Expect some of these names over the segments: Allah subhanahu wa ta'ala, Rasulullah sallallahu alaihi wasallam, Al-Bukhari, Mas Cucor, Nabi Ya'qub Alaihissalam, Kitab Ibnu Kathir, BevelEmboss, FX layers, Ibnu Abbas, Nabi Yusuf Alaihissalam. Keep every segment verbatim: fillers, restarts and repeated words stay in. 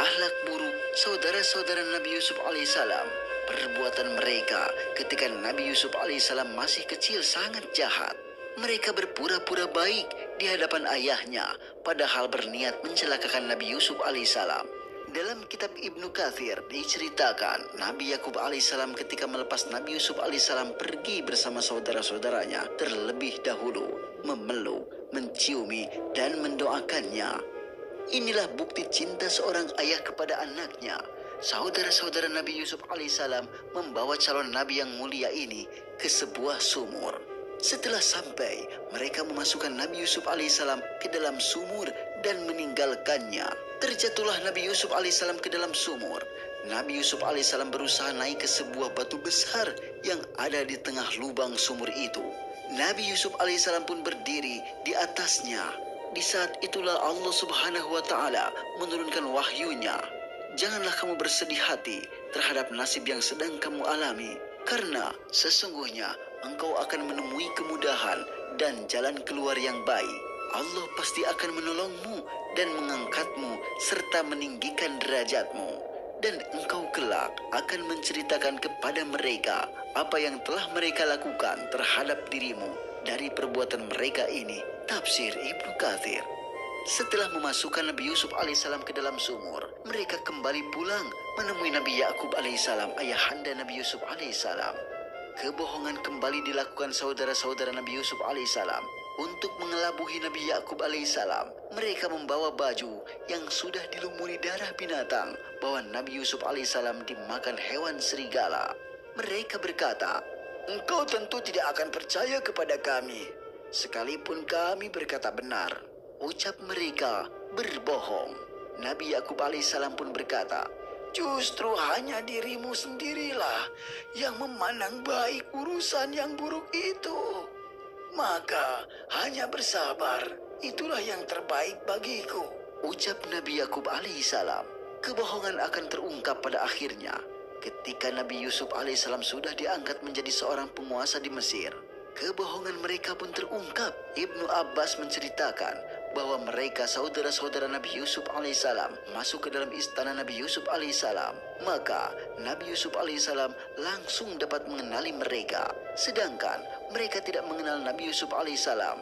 akhlak buruk saudara-saudara Nabi Yusuf alaihissalam. Perbuatan mereka ketika Nabi Yusuf alaihissalam masih kecil sangat jahat. Mereka berpura-pura baik di hadapan ayahnya, padahal berniat mencelakakan Nabi Yusuf alaihissalam. Dalam kitab Ibnu Kathir diceritakan Nabi Ya'qub alaihissalam ketika melepas Nabi Yusuf alaihissalam pergi bersama saudara-saudaranya terlebih dahulu memeluk, menciumi, dan mendoakannya. Inilah bukti cinta seorang ayah kepada anaknya. Saudara-saudara Nabi Yusuf alaihissalam membawa calon nabi yang mulia ini ke sebuah sumur. Setelah sampai, mereka memasukkan Nabi Yusuf alaihissalam ke dalam sumur dan meninggalkannya. Terjatuhlah Nabi Yusuf alaihissalam ke dalam sumur. Nabi Yusuf alaihissalam berusaha naik ke sebuah batu besar yang ada di tengah lubang sumur itu. Nabi Yusuf alaihissalam pun berdiri di atasnya. Di saat itulah Allah subhanahu wa ta'ala menurunkan wahyunya. Janganlah kamu bersedih hati terhadap nasib yang sedang kamu alami, karena sesungguhnya engkau akan menemui kemudahan dan jalan keluar yang baik. Allah pasti akan menolongmu dan mengangkatmu serta meninggikan derajatmu. Dan engkau kelak akan menceritakan kepada mereka apa yang telah mereka lakukan terhadap dirimu dari perbuatan mereka ini. Tafsir Ibnu Kathir. Setelah memasukkan Nabi Yusuf alaihissalam ke dalam sumur, mereka kembali pulang menemui Nabi Ya'qub alaihissalam, ayahanda Nabi Yusuf alaihissalam. Kebohongan kembali dilakukan saudara-saudara Nabi Yusuf alaihissalam. Untuk mengelabuhi Nabi Ya'qub alaihissalam, mereka membawa baju yang sudah dilumuri darah binatang bahwa Nabi Yusuf alaihissalam dimakan hewan serigala. Mereka berkata, "Engkau tentu tidak akan percaya kepada kami, sekalipun kami berkata benar." Ucap mereka, berbohong. Nabi Ya'qub alaihissalam pun berkata, "Justru hanya dirimu sendirilah yang memandang baik urusan yang buruk itu. Maka hanya bersabar, itulah yang terbaik bagiku." Ucap Nabi Ya'qub alaihissalam. Kebohongan akan terungkap pada akhirnya. Ketika Nabi Yusuf alaihissalam sudah diangkat menjadi seorang penguasa di Mesir, kebohongan mereka pun terungkap. Ibnu Abbas menceritakan bahwa mereka saudara-saudara Nabi Yusuf alaihissalam masuk ke dalam istana Nabi Yusuf alaihissalam. Maka Nabi Yusuf alaihissalam langsung dapat mengenali mereka, sedangkan mereka tidak mengenal Nabi Yusuf alaihissalam.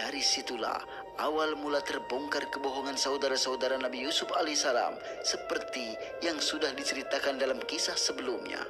Dari situlah awal mula terbongkar kebohongan saudara-saudara Nabi Yusuf alaihissalam, seperti yang sudah diceritakan dalam kisah sebelumnya.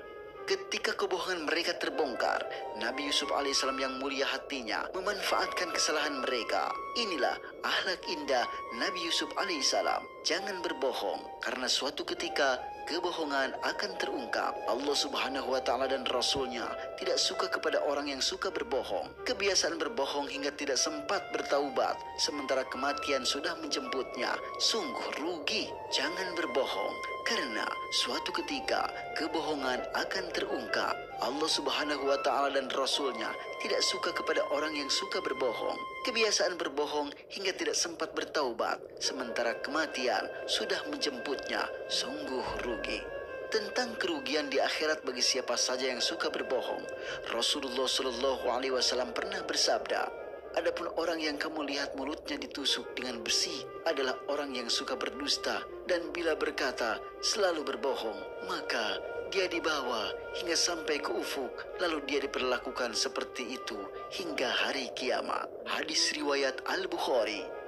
Ketika kebohongan mereka terbongkar, Nabi Yusuf alaihissalam yang mulia hatinya memanfaatkan kesalahan mereka. Inilah akhlak indah Nabi Yusuf alaihissalam. Jangan berbohong, karena suatu ketika kebohongan akan terungkap. Allah subhanahu wa ta'ala dan Rasulnya tidak suka kepada orang yang suka berbohong. Kebiasaan berbohong hingga tidak sempat bertaubat, sementara kematian sudah menjemputnya, sungguh rugi. Jangan berbohong, karena suatu ketika kebohongan akan terungkap. Allah subhanahu wa ta'ala dan Rasulnya tidak suka kepada orang yang suka berbohong. Kebiasaan berbohong hingga tidak sempat bertaubat, sementara kematian sudah menjemputnya, sungguh rugi. Tentang kerugian di akhirat bagi siapa saja yang suka berbohong, Rasulullah sallallahu alaihi wasallam pernah bersabda, "Adapun orang yang kamu lihat mulutnya ditusuk dengan besi adalah orang yang suka berdusta, dan bila berkata selalu berbohong, maka dia dibawa hingga sampai ke ufuk, lalu dia diperlakukan seperti itu hingga hari kiamat." Hadis riwayat Al-Bukhari.